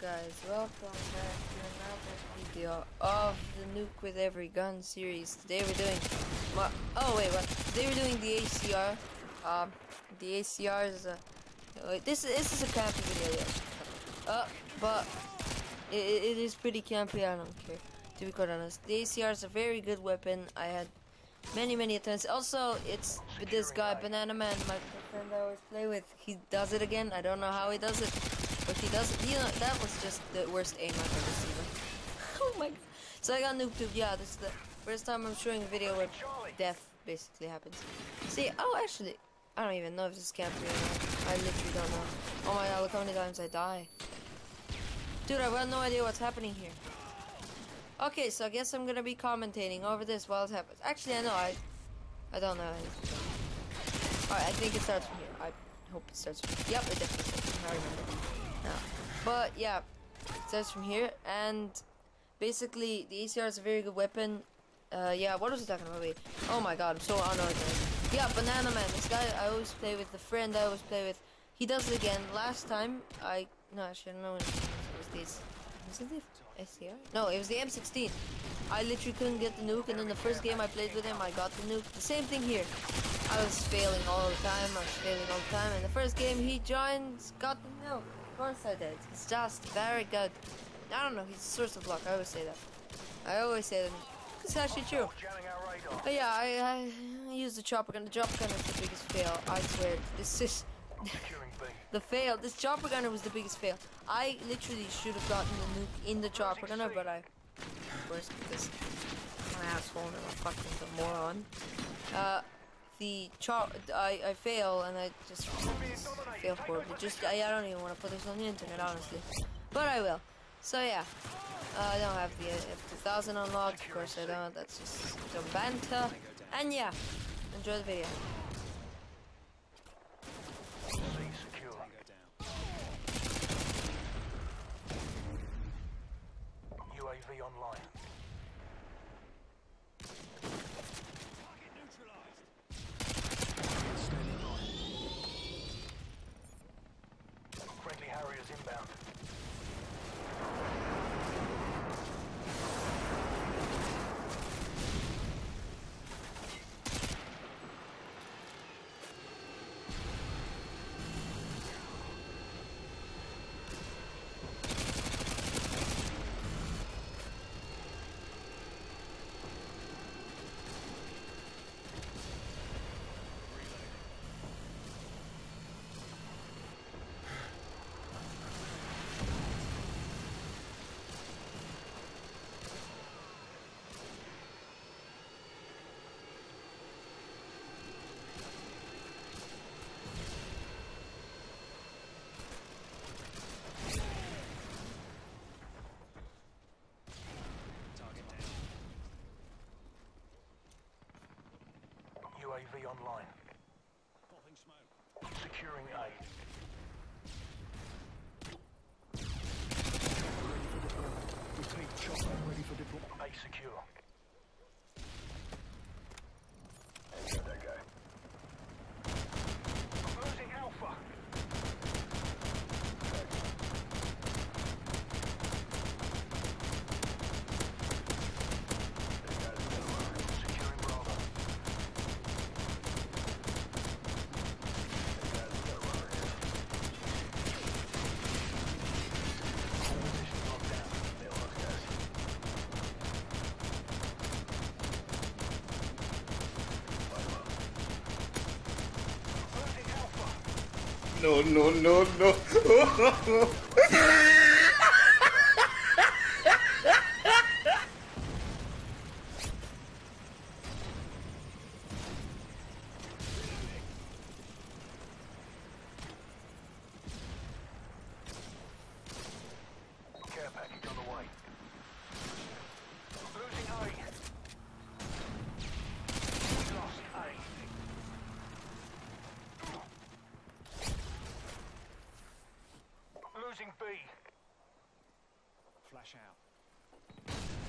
guys, welcome back to another video of the Nuke With Every Gun series. Today we're doing today we're doing the ACR. The ACR is a this is a campy video, yeah. But it is pretty campy. I don't care, to be quite honest. The ACR is a very good weapon. I had many attempts. Also, it's with this guy Banana Man, my friend I always play with. He does it again. I don't know how he does it, but he does it. You know, that was just the worst aim I've ever seen. Oh my god. So I got nuked. Yeah, this is the first time I'm showing a video where death basically happens. See, oh actually, I don't even know if this is campy or not. I literally don't know. Oh my god, look how many times I die. Dude, I've got no idea what's happening here. Okay, so I guess I'm gonna be commentating over this while it happens. Actually, I know, I don't know. Alright, I think it starts from here. I hope it starts from here. Yep, it definitely starts from here. I remember. No. But yeah, it starts from here. And basically, the ACR is a very good weapon. Yeah, what was I talking about? Wait. Oh my god, I'm so unorganized. Yeah, Banana Man. This guy I always play with, the friend I always play with. He does it again. Last time, I don't know what it was this. Was it the ACR? No, it was the M16. I literally couldn't get the nuke, and then the first game I played with him, I got the nuke. The same thing here. I was failing all the time, and the first game he joined, got the nuke. Of course I did. It's just very good. I don't know, he's a source of luck. I always say that. It's actually true. But yeah, I used the chopper gun. The chopper gun was the biggest fail, I swear. This is... This chopper gunner was the biggest fail. I literally should have gotten the nuke in the chopper gunner, but I, of course, because I'm an asshole and I'm a fucking moron. I fail and I just fail horribly. I don't even want to put this on the internet, honestly, but I will. So yeah, I don't have the F2000 unlocked. Of course I don't. That's just dumb banter. And yeah, enjoy the video. UAV online. Target neutralized. Friendly Harriers inbound. UAV online. Popping smoke. Securing A. Repeat, chopper ready for deployment. A secure. There they go. I'm losing Alpha. No. Care package on the way. Losing high. Lost high. Losing B. Flash out.